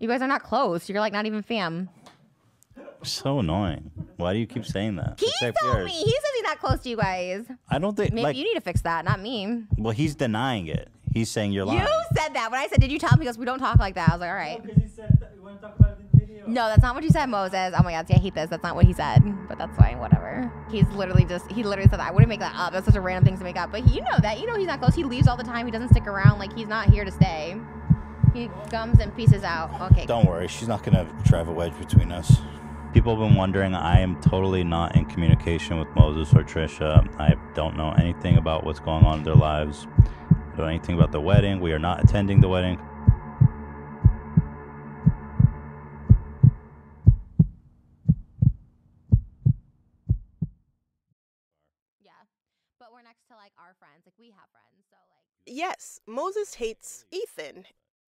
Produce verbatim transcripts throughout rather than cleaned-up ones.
You guys are not close. You're like not even fam. So annoying. Why do you keep saying that? He Except told yours. me. He says he's not close to you guys. I don't think. Maybe like, you need to fix that, not me. Well, he's denying it. He's saying you're lying. You said that when I said, "Did you tell him?" He goes, "We don't talk like that." I was like, "All right." No, he said that we want to talk about it in the video. No, that's not what you said, Moses. Oh my God, see, I hate this. That's not what he said, but that's fine. Whatever. He's literally just—he literally said that. I wouldn't make that up. That's such a random thing to make up. But he, you know that. You know he's not close. He leaves all the time. He doesn't stick around. Like he's not here to stay. He gums and pieces out. Okay. Don't worry. She's not gonna drive a wedge between us. People have been wondering, I am totally not in communication with Moses or Trisha. I don't know anything about what's going on in their lives. I don't know anything about the wedding. We are not attending the wedding. Yeah, but we're next to like our friends. Like we have friends, so like. Yes, Moses hates Ethan.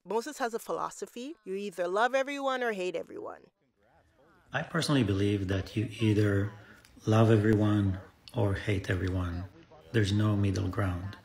Moses has a philosophy. You either love everyone or hate everyone. I personally believe that you either love everyone or hate everyone. There's no middle ground.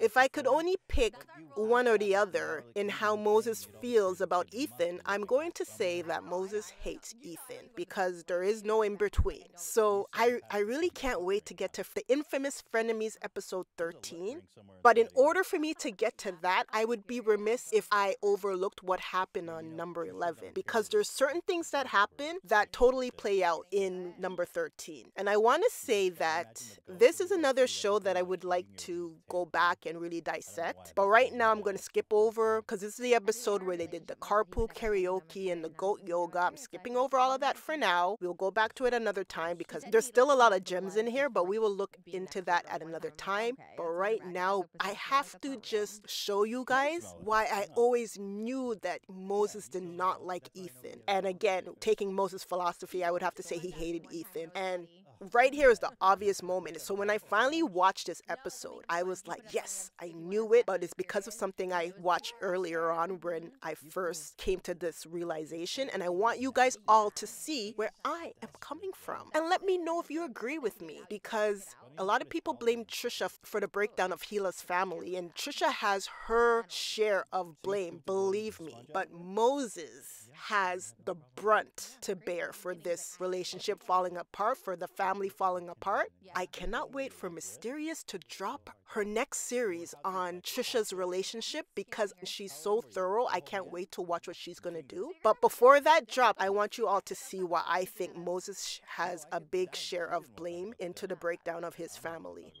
If I could only pick one or the other in how Moses feels about Ethan, I'm going to say that Moses hates Ethan because there is no in between. So I, I really can't wait to get to the infamous Frenemies episode thirteen. But in order for me to get to that, I would be remiss if I overlooked what happened on number eleven, because there's certain things that happen that totally play out in number thirteen. And I want to say that this is another show that I would like to go back and really dissect. But right now I'm going to skip over, because this is the episode where they did the carpool karaoke and the goat yoga. I'm skipping over all of that for now. We'll go back to it another time because there's still a lot of gems in here, but we will look into that at another time. But right now I have to just show you guys why I always knew that Moses did not like Ethan. And again, taking Moses' philosophy, I would have to say he hated Ethan. And right here is the obvious moment. So when I finally watched this episode, I was like, yes, I knew it, but it's because of something I watched earlier on when I first came to this realization. And I want you guys all to see where I am coming from. And let me know if you agree with me, because a lot of people blame Trisha for the breakdown of Hila's family, and Trisha has her share of blame, believe me. But Moses has the brunt to bear for this relationship falling apart, for the fact family falling apart. I cannot wait for Mysterious to drop her next series on Trisha's relationship because she's so thorough. I can't wait to watch what she's going to do. But before that drop, I want you all to see why I think Moses has a big share of blame into the breakdown of his family.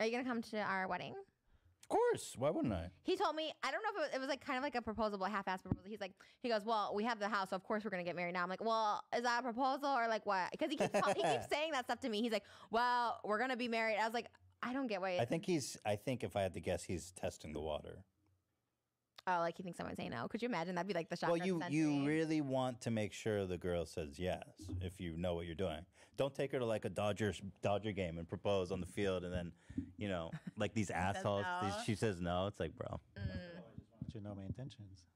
Are you going to come to our wedding? Of course. Why wouldn't I? He told me, I don't know if it was, it was like kind of like a proposal, but half-assed proposal. He's like, he goes, well, we have the house, so of course we're gonna get married now. I'm like, well, is that a proposal or like what? Because he keeps he keeps saying that stuff to me. He's like, well, we're gonna be married. I was like, I don't get why. I think he's. I think if I had to guess, he's testing the water. Oh, like he thinks someone's saying no. Could you imagine? That'd be like the shock. Well, you you really want to make sure the girl says yes if you know what you're doing. Don't take her to like a Dodgers Dodger game and propose on the field, and then, you know, like these assholes. No. These, she says no. It's like, bro. Mm. I just want you to know my intentions.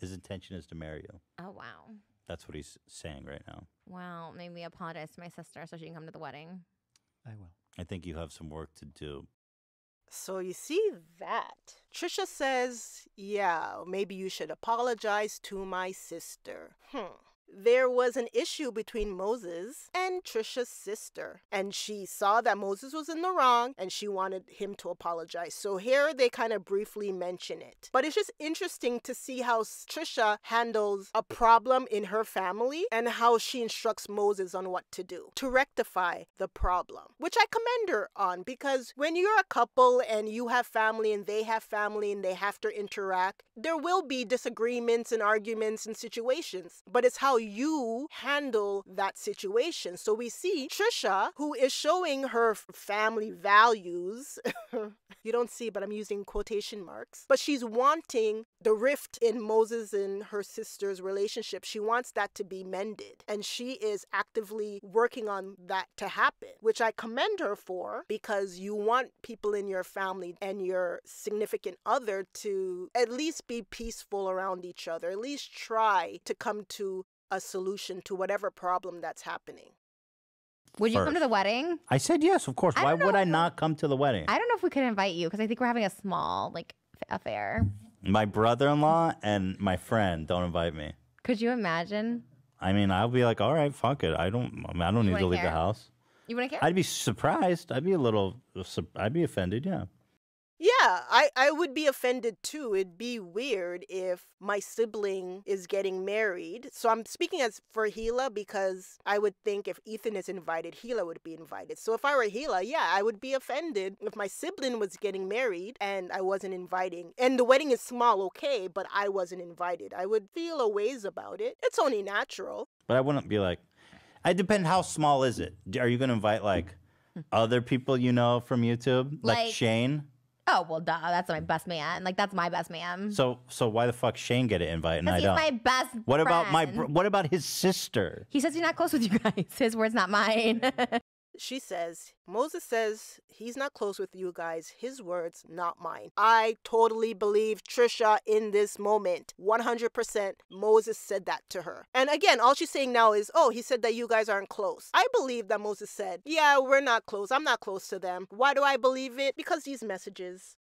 His intention is to marry you. Oh wow. That's what he's saying right now. Wow. Made me apologize to my sister so she can come to the wedding. I will. I think you have some work to do. So you see that. Trisha says, yeah, maybe you should apologize to my sister. Hmm. There was an issue between Moses and Trisha's sister, and she saw that Moses was in the wrong and she wanted him to apologize. So here they kind of briefly mention it. But it's just interesting to see how Trisha handles a problem in her family and how she instructs Moses on what to do to rectify the problem, which I commend her on, because when you're a couple and you have family and they have family and they have to interact, there will be disagreements and arguments and situations, but it's how you handle that situation. So we see Trisha, who is showing her family values. You don't see, but I'm using quotation marks. But she's wanting the rift in Moses and her sister's relationship. She wants that to be mended. And she is actively working on that to happen, which I commend her for, because you want people in your family and your significant other to at least be peaceful around each other, at least try to come to a solution to whatever problem that's happening. Would you First. come to the wedding? I said yes, of course. Why would I not come to the wedding? I don't know if we could invite you, because I think we're having a small like affair. My brother-in-law and my friend don't invite me. Could you imagine? I mean, I'll be like, all right, fuck it. I don't, I, mean, I don't you need to leave care? the house. You wouldn't care? I'd be surprised. I'd be a little, I'd be offended, yeah. Yeah, I, I would be offended too. It'd be weird if my sibling is getting married. So I'm speaking as for Hila because I would think if Ethan is invited, Hila would be invited. So if I were Hila, yeah, I would be offended if my sibling was getting married and I wasn't inviting. And the wedding is small, okay, but I wasn't invited. I would feel a ways about it. It's only natural. But I wouldn't be like, I depend how small is it? Are you going to invite like other people you know from YouTube? Like, like Shane? Oh, well, duh, that's my best man. Like, that's my best man. So so why the fuck Shane get an invite and I don't? He's my best What friend. about my br- what about his sister? He says he's not close with you guys. His words, not mine. She says, Moses says he's not close with you guys. His words, not mine. I totally believe Trisha in this moment. one hundred percent Moses said that to her. And again, all she's saying now is, oh, he said that you guys aren't close. I believe that Moses said, yeah, we're not close. I'm not close to them. Why do I believe it? Because these messages.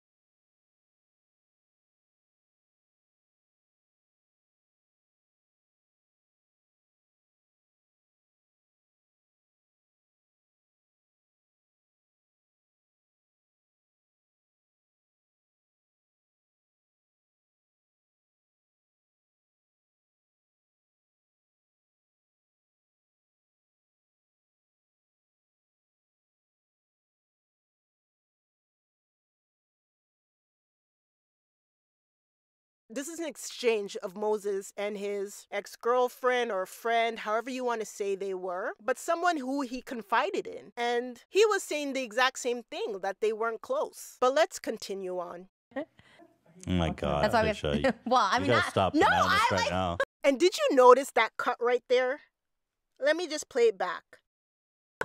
This is an exchange of Moses and his ex-girlfriend or friend, however you want to say they were, but someone who he confided in. And he was saying the exact same thing, that they weren't close. But let's continue on. Oh my God. That's why we have, well, I mean, I, stop no, I right like... Now. And did you notice that cut right there? Let me just play it back.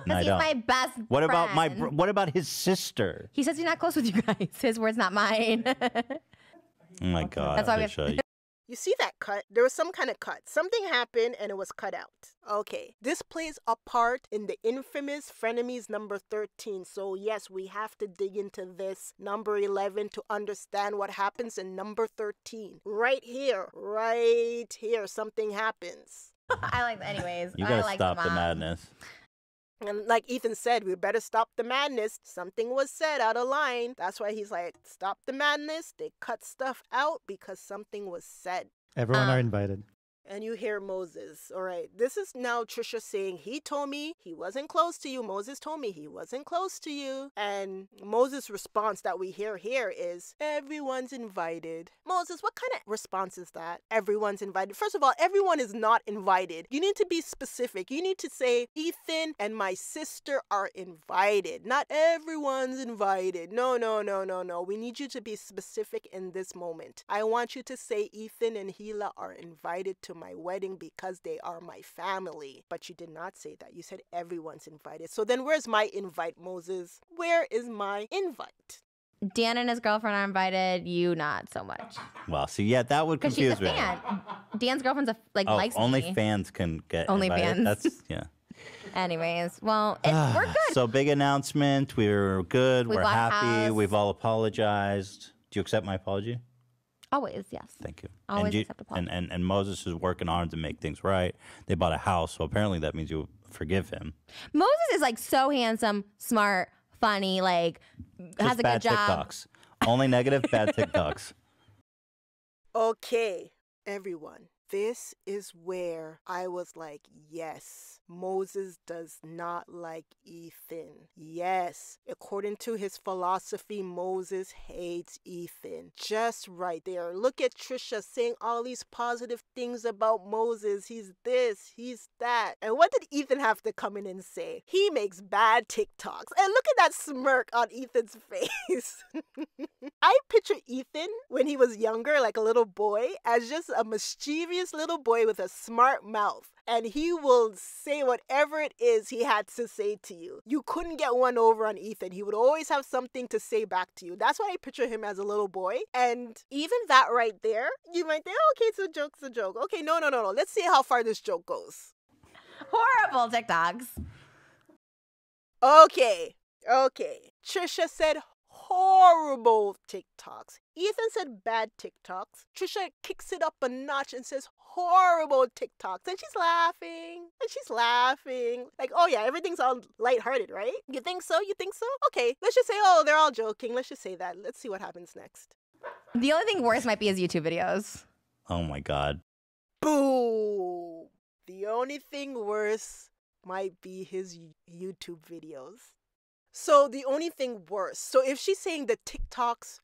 No, he's my best friend. What about my, what about his sister? He says he's not close with you guys. His words, not mine. Oh my God. That's why we have to... You see that cut? There was some kind of cut. Something happened and it was cut out. Okay. This plays a part in the infamous Frenemies number thirteen. So yes, we have to dig into this number eleven to understand what happens in number thirteen. Right here. Right here. Something happens. I like... Anyways. You gotta I like stop the, the madness. And like Ethan said, we better stop the madness. Something was said out of line. That's why he's like, stop the madness. They cut stuff out because something was said. Everyone um, are invited. And you hear Moses. All right. This is now Trisha saying, he told me he wasn't close to you. Moses told me he wasn't close to you. And Moses' response that we hear here is, everyone's invited. Moses, what kind of response is that? Everyone's invited. First of all, everyone is not invited. You need to be specific. You need to say, Ethan and my sister are invited. Not everyone's invited. No, no, no, no, no. We need you to be specific in this moment. I want you to say Ethan and Hila are invited to my wedding because they are my family. But you did not say that. You said everyone's invited. So then where's my invite, Moses? Where is my invite? Dan and his girlfriend are invited. You not so much. Well, see, yeah, that would confuse me. Because she's a fan. Dan's girlfriend's a, like, oh, likes only me. Fans can get only invited. Fans. That's, yeah. Anyways, well, it, we're good. So big announcement. We're good. We we're happy. House. We've all apologized. Do you accept my apology? Always, yes. Thank you. Always and you, accept apology. And, and, and Moses is working hard to make things right. They bought a house, so apparently that means you forgive him. Moses is, like, so handsome, smart, funny, like, Just has a bad good job. TikToks. Only negative, bad TikToks. Okay, everyone. This is where I was like, yes, Moses does not like Ethan. Yes, according to his philosophy, Moses hates Ethan. Just right there. Look at Trisha saying all these positive things about Moses. He's this, he's that. And what did Ethan have to come in and say? He makes bad TikToks. And look at that smirk on Ethan's face. I picture Ethan when he was younger, like a little boy, as just a mischievous little boy with a smart mouth, and he will say whatever it is he had to say to you. You couldn't get one over on Ethan. He would always have something to say back to you. That's why I picture him as a little boy. And even that right there, you might think, oh, okay, it's a joke, it's a joke. Okay, no, no, no, no. Let's see how far this joke goes. Horrible TikToks. Okay, okay. Trisha said horrible both TikToks. Ethan said bad TikToks. Trisha kicks it up a notch and says horrible TikToks. And she's laughing. And she's laughing. Like, oh yeah, everything's all lighthearted, right? You think so? You think so? Okay, let's just say, oh, they're all joking. Let's just say that. Let's see what happens next. The only thing worse might be his YouTube videos. Oh my God. Boo! The only thing worse might be his YouTube videos. So the only thing worse. So if she's saying the TikToks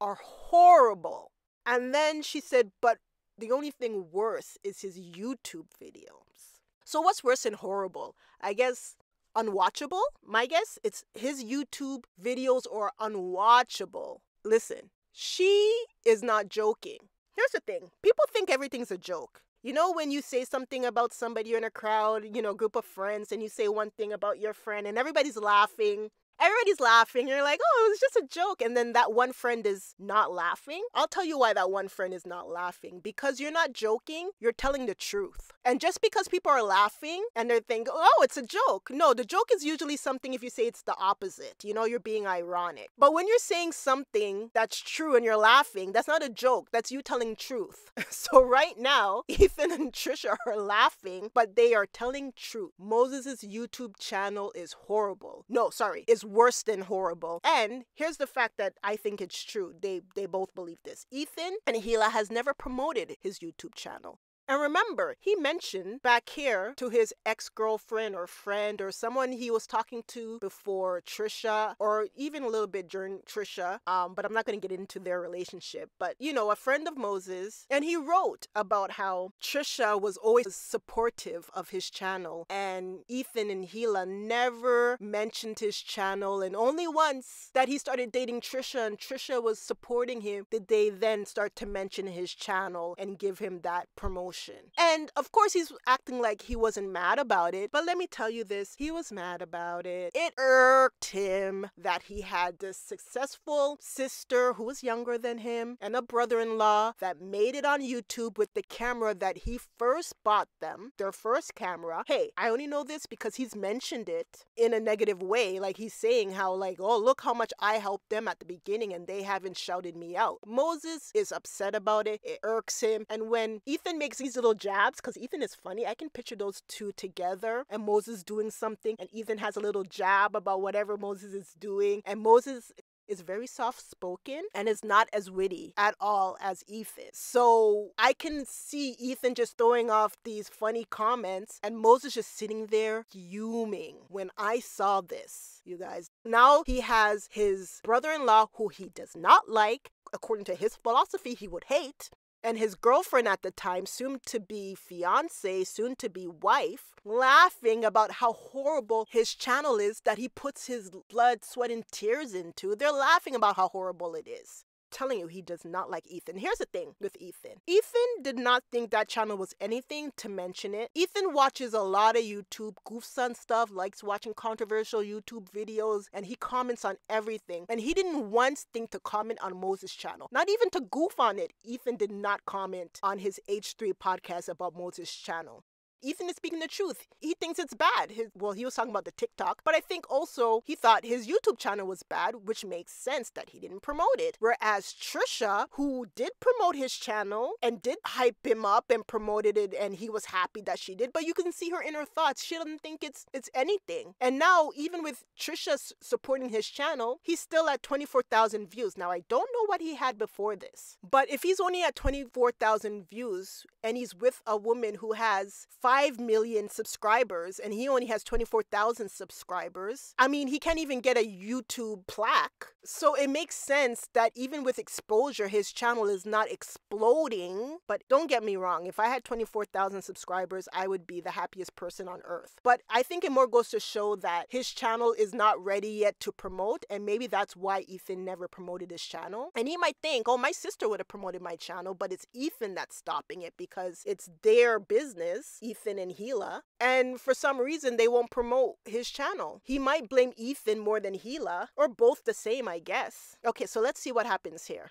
are horrible, and then she said, but the only thing worse is his YouTube videos. So what's worse than horrible? I guess unwatchable? My guess, it's his YouTube videos are unwatchable. Listen, she is not joking. Here's the thing. People think everything's a joke. You know, when you say something about somebody in a crowd, you know, group of friends, and you say one thing about your friend and everybody's laughing, everybody's laughing. You're like, oh, it's just a joke. And then that one friend is not laughing. I'll tell you why that one friend is not laughing. Because you're not joking. You're telling the truth. And just because people are laughing and they're thinking, oh, it's a joke. No, the joke is usually something if you say it's the opposite. You know, you're being ironic. But when you're saying something that's true and you're laughing, that's not a joke. That's you telling truth. So right now, Ethan and Trisha are laughing, but they are telling truth. Moses' YouTube channel is horrible. No, sorry. It's worse than horrible. And here's the fact that I think it's true. They they both believe this. Ethan and Hila has never promoted his YouTube channel. And remember, he mentioned back here to his ex-girlfriend or friend or someone he was talking to before Trisha, or even a little bit during Trisha, um, but I'm not going to get into their relationship. But, you know, a friend of Moses, and he wrote about how Trisha was always supportive of his channel, and Ethan and Hila never mentioned his channel, and only once that he started dating Trisha and Trisha was supporting him did they then start to mention his channel and give him that promotion. And of course he's acting like he wasn't mad about it, but let me tell you this, he was mad about it. It irked him that he had this successful sister who was younger than him and a brother-in-law that made it on YouTube with the camera that he first bought them, their first camera. Hey, I only know this because he's mentioned it in a negative way, like he's saying how like, oh, look how much I helped them at the beginning and they haven't shouted me out. Moses is upset about it. It irks him. And when Ethan makes these little jabs, because Ethan is funny, I can picture those two together and Moses doing something and Ethan has a little jab about whatever Moses is doing, and Moses is very soft-spoken and is not as witty at all as Ethan. So I can see Ethan just throwing off these funny comments and Moses just sitting there fuming. When I saw this, you guys, now he has his brother-in-law who he does not like, according to his philosophy he would hate, and his girlfriend at the time, soon to be fiance, soon to be wife, laughing about how horrible his channel is that he puts his blood, sweat, and tears into. They're laughing about how horrible it is. Telling you, he does not like Ethan. Here's the thing with Ethan. Ethan did not think that channel was anything to mention it. Ethan watches a lot of YouTube, goofs on stuff, likes watching controversial YouTube videos, and he comments on everything. And he didn't once think to comment on Moses' channel. Not even to goof on it. Ethan did not comment on his H three podcast about Moses' channel. Ethan is speaking the truth. He thinks it's bad. His, well, he was talking about the TikTok, but I think also he thought his YouTube channel was bad, which makes sense that he didn't promote it. Whereas Trisha, who did promote his channel and did hype him up and promoted it, and he was happy that she did, but you can see her inner thoughts. She doesn't think it's, it's anything. And now, even with Trisha supporting his channel, he's still at twenty-four thousand views. Now, I don't know what he had before this, but if he's only at twenty-four thousand views and he's with a woman who has five million subscribers and he only has twenty-four thousand subscribers. I mean, he can't even get a YouTube plaque. So it makes sense that even with exposure, his channel is not exploding. But don't get me wrong, if I had twenty-four thousand subscribers, I would be the happiest person on earth. But I think it more goes to show that his channel is not ready yet to promote, and maybe that's why Ethan never promoted his channel. And he might think, oh, my sister would have promoted my channel, but it's Ethan that's stopping it because it's their business. Ethan Ethan and Hila, and for some reason they won't promote his channel. He might blame Ethan more than Hila, or both the same, I guess. Okay, so let's see what happens here.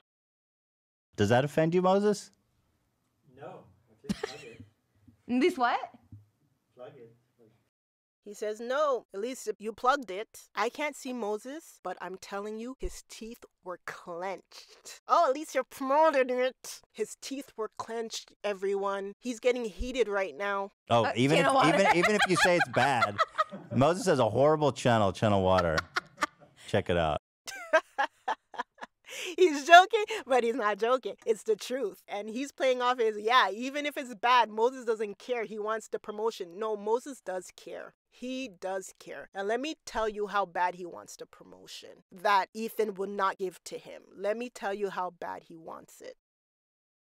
Does that offend you, Moses? No. I think plug it. This what? Plug it. He says, no, at least if you plugged it. I can't see Moses, but I'm telling you, his teeth were clenched. Oh, at least you're promoting it. His teeth were clenched, everyone. He's getting heated right now. Oh, uh, even, if, even, even if you say it's bad, Moses has a horrible channel, Channel Water. Check it out. He's joking, but he's not joking. It's the truth. And he's playing off his, yeah, even if it's bad, Moses doesn't care. He wants the promotion. No, Moses does care. He does care. And let me tell you how bad he wants the promotion that Ethan will not give to him. Let me tell you how bad he wants it.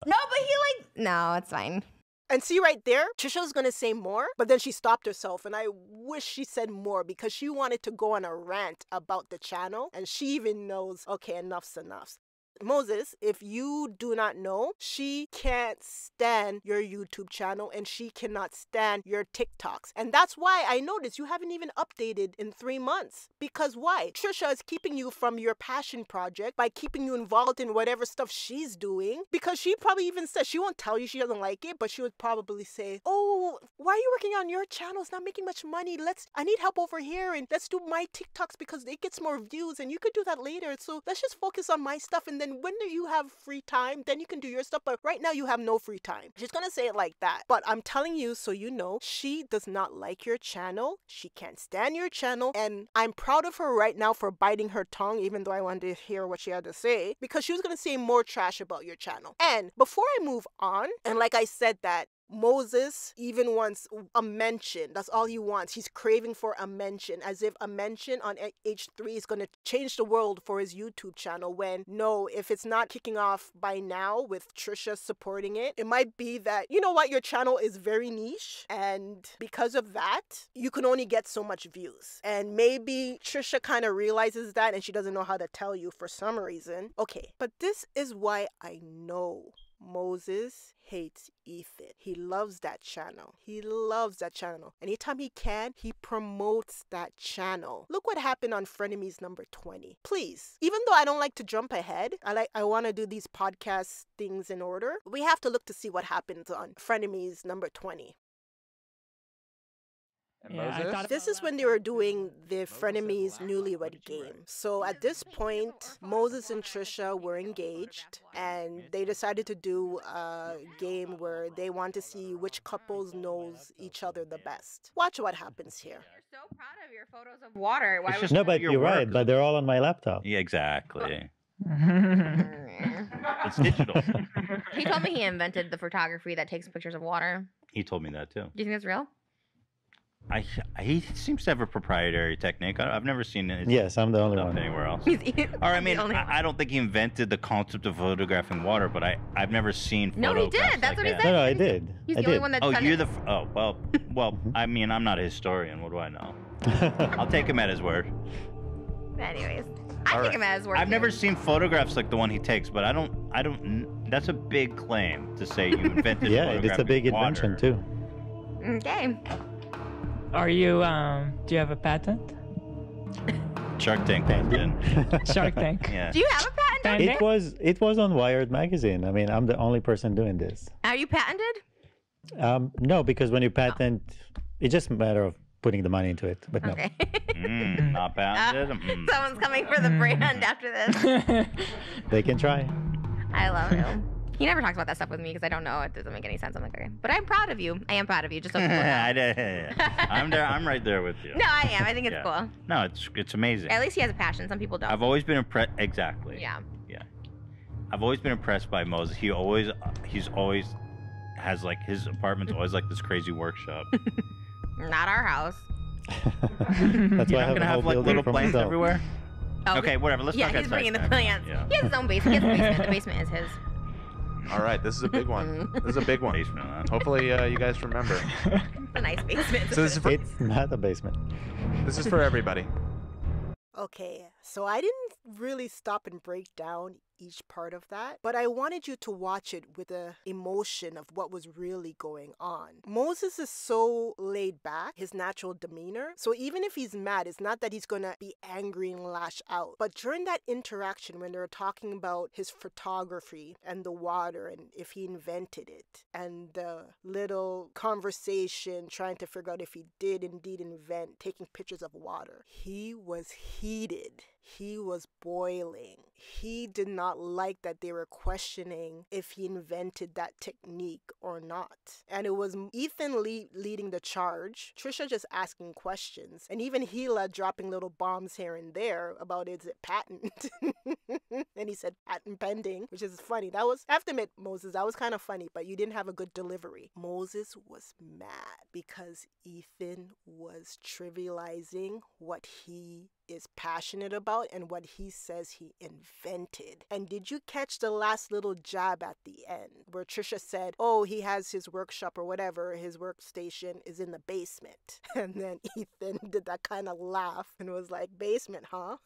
No, but he like, no, it's fine. And see right there, Trisha was going to say more, but then she stopped herself. And I wish she said more because she wanted to go on a rant about the channel. And she even knows, okay, enough's enough. Moses, if you do not know, she can't stand your YouTube channel and she cannot stand your TikToks. And that's why I noticed you haven't even updated in three months. Because why? Trisha is keeping you from your passion project by keeping you involved in whatever stuff she's doing. Because she probably even says, she won't tell you she doesn't like it, but she would probably say, oh, why are you working on your channel? It's not making much money. Let's, I need help over here and let's do my TikToks because it gets more views and you could do that later. So let's just focus on my stuff and then when do you have free time, then you can do your stuff. But right now you have no free time. She's gonna say it like that. But I'm telling you, so you know, she does not like your channel. She can't stand your channel. And I'm proud of her right now for biting her tongue, even though I wanted to hear what she had to say, because she was gonna say more trash about your channel. And before I move on, and like I said that, Moses even wants a mention. That's all he wants. He's craving for a mention, as if a mention on H three is going to change the world for his YouTube channel, when no, if it's not kicking off by now with Trisha supporting it, it might be that, you know what, your channel is very niche, and because of that, you can only get so much views. And maybe Trisha kind of realizes that and she doesn't know how to tell you for some reason. Okay, but this is why I know Moses hates Ethan. He loves that channel. He loves that channel. Anytime he can, he promotes that channel. Look what happened on Frenemies number twenty. Please, even though I don't like to jump ahead, I like I want to do these podcast things in order. We have to look to see what happens on Frenemies number twenty. Yeah, this is when they were doing the Frenemies newlywed game. So at this point, Moses and Trisha were engaged and they decided to do a game where they want to see which couples knows each other the best. Watch what happens here. You're so proud of your photos of water. Why would you? No, but you're right, but they're all on my laptop. Yeah, exactly. It's digital. He told me he invented the photography that takes pictures of water. He told me that too. Do you think that's real? I, he seems to have a proprietary technique. I, I've never seen it. Yes, I'm the only one anywhere else. He's, he's or I mean, I, I don't think he invented the concept of photographing water, but I, I've never seen. No, he did. That's like what that. he said. No, no, I did. He's I the did. only one that's. Oh, you're it. the. Oh, well, well. I mean, I'm not a historian. What do I know? I'll take him at his word. Anyways, I All take right. him at his word. I've too. never seen photographs like the one he takes, but I don't. I don't. That's a big claim to say you invented. Yeah, it's a big water. invention too. Okay. Are you, um, do you have a patent? Shark Tank patent. Shark Tank. Yeah. Do you have a patent? It was, it was on Wired magazine. I mean, I'm the only person doing this. Are you patented? Um, no, because when you patent, oh. it's just a matter of putting the money into it, but okay. no. Mm, not patented? Uh, mm. Someone's coming for the brand after this. They can try. I love him. He never talks about that stuff with me because I don't know. It doesn't make any sense. I'm like, okay. But I'm proud of you. I am proud of you. Just so I did, yeah, yeah. I'm there. I'm right there with you. No, I am. I think it's yeah. cool. No, it's it's amazing. At least he has a passion. Some people don't. I've always been impressed. Exactly. Yeah. Yeah. I've always been impressed by Moses. He always, he's always has like his apartment's always like this crazy workshop. Not our house. That's You're why I have, a have like little plants himself. everywhere. Oh, okay, whatever. Let's yeah, talk about that. Yeah, he's bringing the plants. Yeah. He has his own basement. He has a basement. The basement is his. All right, this is a big one. This is a big one. Basement, Hopefully, uh, you guys remember. It's a nice basement. So this is for, it's not a basement. This is for everybody. Okay, so I didn't really stop and break down each part of that, but I wanted you to watch it with the emotion of what was really going on. Moses is so laid back, his natural demeanor. So even if he's mad, it's not that he's going to be angry and lash out. But during that interaction, when they're talking about his photography and the water and if he invented it, and the little conversation trying to figure out if he did indeed invent taking pictures of water, he was heated. He was boiling. He did not like that they were questioning if he invented that technique or not. And it was Ethan Lee leading the charge, Trisha just asking questions, and even Hila dropping little bombs here and there about, is it patent? And he said patent pending, which is funny. That was, I have to admit, Moses, that was kind of funny, but you didn't have a good delivery. Moses was mad because Ethan was trivializing what he is passionate about and what he says he invented. And did you catch the last little jab at the end where Trisha said, oh, he has his workshop or whatever, his workstation is in the basement? And then Ethan did that kind of laugh and was like, basement, huh?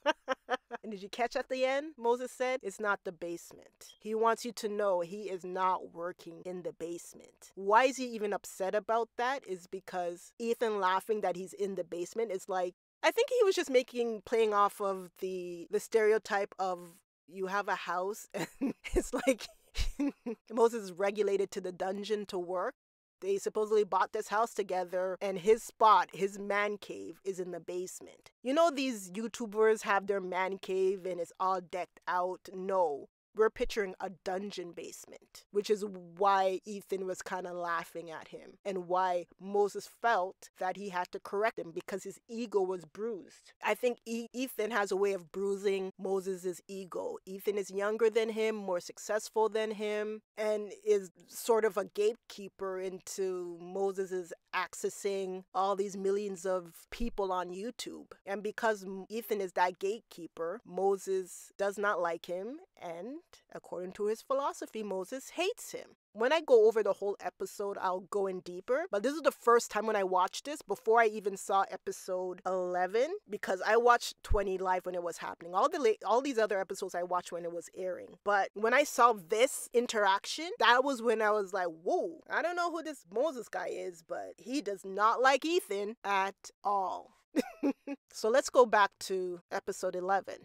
And did you catch at the end? Moses said, it's not the basement. He wants you to know he is not working in the basement. Why is he even upset about that is because Ethan laughing that he's in the basement is like, I think he was just making, playing off of the the stereotype of you have a house and it's like Moses is relegated to the dungeon to work. They supposedly bought this house together and his spot, his man cave, is in the basement. You know these YouTubers have their man cave and it's all decked out? No. We're picturing a dungeon basement, which is why Ethan was kind of laughing at him and why Moses felt that he had to correct him because his ego was bruised. I think e Ethan has a way of bruising Moses's ego. Ethan is younger than him, more successful than him, and is sort of a gatekeeper into Moses's accessing all these millions of people on YouTube. And because Ethan is that gatekeeper, Moses does not like him, and according to his philosophy, Moses hates him. When I go over the whole episode, I'll go in deeper. But this is the first time when I watched this, before I even saw episode eleven, because I watched twenty live when it was happening. All the late, all these other episodes I watched when it was airing. But when I saw this interaction, that was when I was like, whoa, I don't know who this Moses guy is, but he does not like Ethan at all. So let's go back to episode eleven.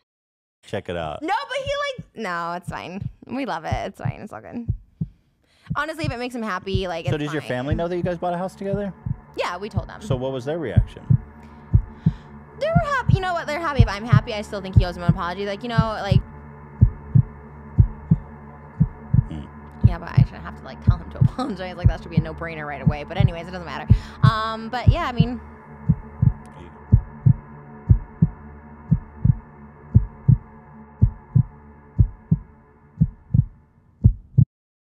Check it out. No, but he like, no, it's fine. We love it. It's fine. It's all good. Honestly, if it makes him happy, like, it's so does fine. Your family know that you guys bought a house together? Yeah, we told them. So what was their reaction? They were happy. You know what? They're happy. If I'm happy, I still think he owes him an apology. Like, you know, like. Mm. Yeah, but I shouldn't have to, like, tell him to apologize. Like, that should be a no-brainer right away. But anyways, it doesn't matter. Um, but yeah, I mean.